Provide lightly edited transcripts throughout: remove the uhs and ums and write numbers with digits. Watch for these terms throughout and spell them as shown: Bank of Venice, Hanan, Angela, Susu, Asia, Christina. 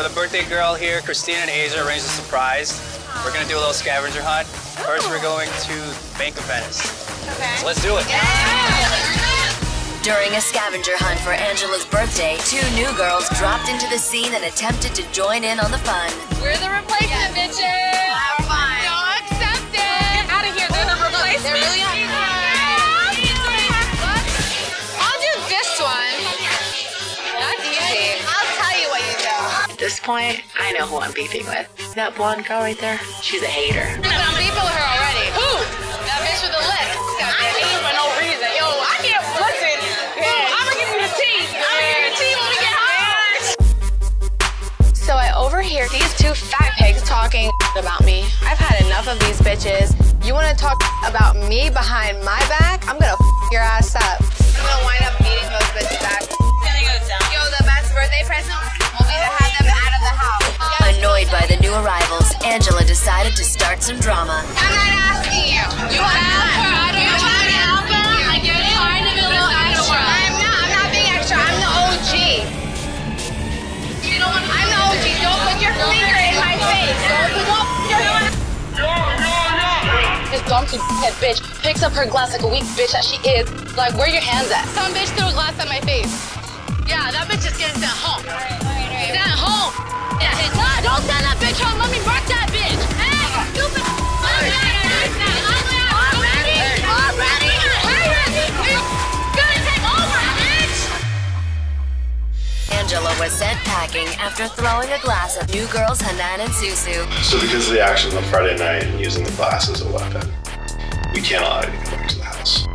For the birthday girl here, Christina and Asia arranged a surprise. We're gonna do a little scavenger hunt. First, we're going to Bank of Venice. Okay. So let's do it. Yeah. During a scavenger hunt for Angela's birthday, two new girls dropped into the scene and attempted to join in on the fun. We're the replacement bitches. Have fun. No, accepted. Get out of here. They're the replacement. They're really At this point, I know who I'm beefing with. That blonde girl right there, she's a hater. But I'm beefing with her already. Who? That bitch with the lips. Got that hate for no reason. Yo, I can't listen. I'm gonna give you the tea. I'm gonna give you the tea when we get home. So I overhear these two fat pigs talking about me. I've had enough of these bitches. You wanna talk about me behind my back? I'm gonna your ass up. I'm gonna wind up beating those bitches back. Yo, the best birthday present will be to have them out of the house. Annoyed by the new arrivals, Angela decided to start some drama. I'm not asking you. You want alpha? I don't know. You want an alpha? Like you're trying to be a little extra. I'm not being extra. I'm the OG. You don't want. I'm the OG. Don't put your finger in my face. This donkey head bitch picks up her glass like a weak bitch that she is. Like, where are your hands at? Some bitch threw a glass at my face. Yeah, that bitch is getting sent home. All right. Sent home. Yeah, hit. No, don't send that bitch home. Let me rock that bitch. Hey, stupid. Already. You're gonna take over, bitch. Angela was sent packing after throwing a glass at new girls Hanan and Susu. So because of the actions on Friday night and using the glass as a weapon, we can't allow you to come back to the house.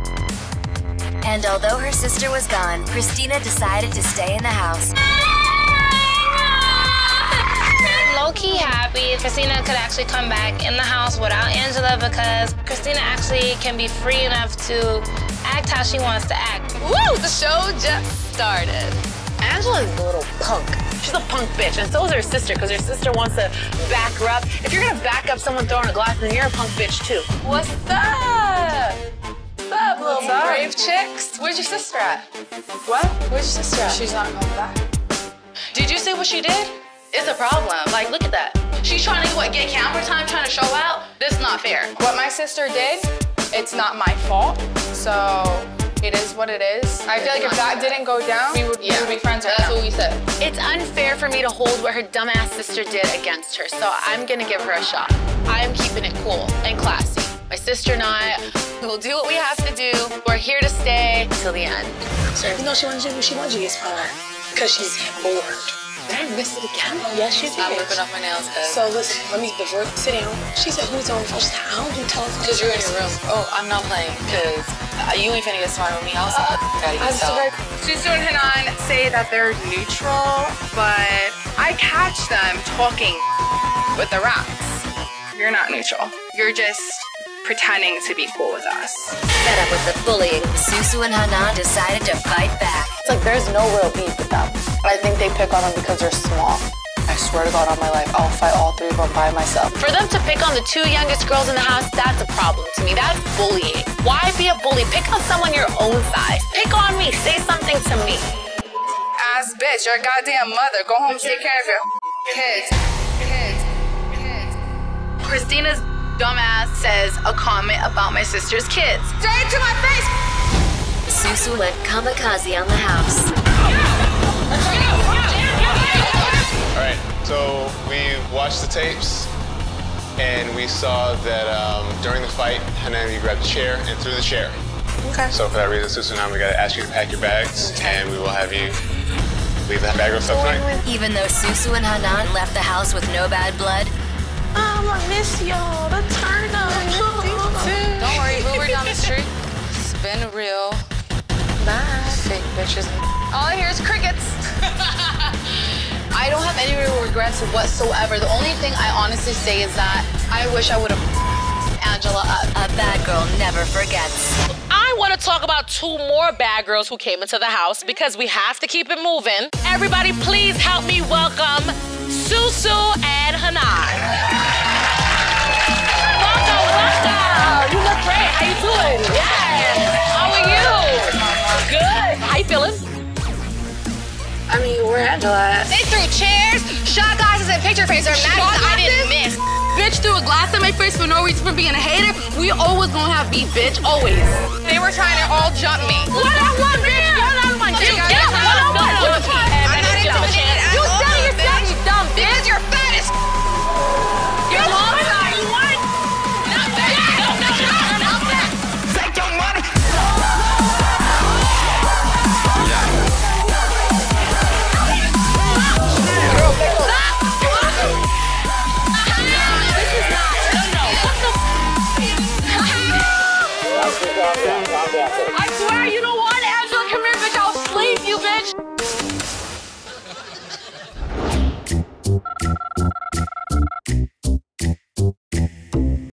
And although her sister was gone, Christina decided to stay in the house. I'm low-key happy Christina could actually come back in the house without Angela because Christina actually can be free enough to act how she wants to act. Woo! The show just started. Angela's a little punk. She's a punk bitch, and so is her sister, because her sister wants to back her up. If you're gonna back up someone throwing a glass, then you're a punk bitch too. What's up? What's up, little brave chicks? Where's your sister at? What? Where's your sister at? She's not coming back. Did you see what she did? It's a problem. Like, look at that. She's trying to, what, get camera time, trying to show out? This is not fair. What my sister did, it's not my fault. So, it is what it is. I feel like if that didn't go down, we would be friends right now. That's what we said. It's unfair for me to hold what her dumbass sister did against her, so I'm gonna give her a shot. I'm keeping it cool and classy. My sister and I, we'll do what we have to do. We're here to stay till the end. So if you know she wants to do what she wants to do, it's fine. Because she's bored. Did I miss it again? Yes, she did. I'm ripping off my nails, cause... So listen, let me divert. Sit down. She said, who's on phone? She said, I don't do telephone. Because you're in your room. Oh, I'm not playing. Because you ain't finna get smart with me. I was like, Susu and Hanan say that they're neutral, but I catch them talking with the rocks. You're not neutral. You're just... pretending to be cool with us. Fed up with the bullying, Susu and Hanan decided to fight back. It's like there's no real beef with them. I think they pick on them because they're small. I swear to God on my life, I'll fight all three of them by myself. For them to pick on the two youngest girls in the house, that's a problem to me. That's bullying. Why be a bully? Pick on someone your own size. Pick on me. Say something to me. Ass bitch, you're a goddamn mother. Go home and take care of your kids. Christina's dumbass says a comment about my sister's kids. Say it to my face! Susu went kamikaze on the house. Alright, so we watched the tapes and we saw that during the fight, Hanan grabbed the chair and threw the chair. Okay. So for that reason, Susu and I, we gotta ask you to pack your bags and we will have you leave that bag of stuff tonight. Even though Susu and Hanan left the house with no bad blood, I miss y'all, the turn up. Don't worry, we're down the street. Spin real. Bye. Fake bitches. All I hear is crickets. I don't have any real regrets whatsoever. The only thing I honestly say is that I wish I would have Angela up. A bad girl never forgets. I want to talk about two more bad girls who came into the house because we have to keep it moving. Everybody, please help me welcome Susu and Hanan. You look great. How you doing? Yes. How are you? Good. How you feeling? I mean, we're Angela. They threw chairs, shot glasses, and picture frames. They're mad because I didn't miss. Bitch threw a glass at my face for no reason, for being a hater. We always gonna have beef, bitch. Always. They were trying to all jump me. One-on-one, bitch. One-on-one. Get up. One-on-one. I'm not intimidated at all. You said it yourself, you dumb bitch. Because you're fat as You're long time. Not fat. Not fat. Take your money. I swear you don't want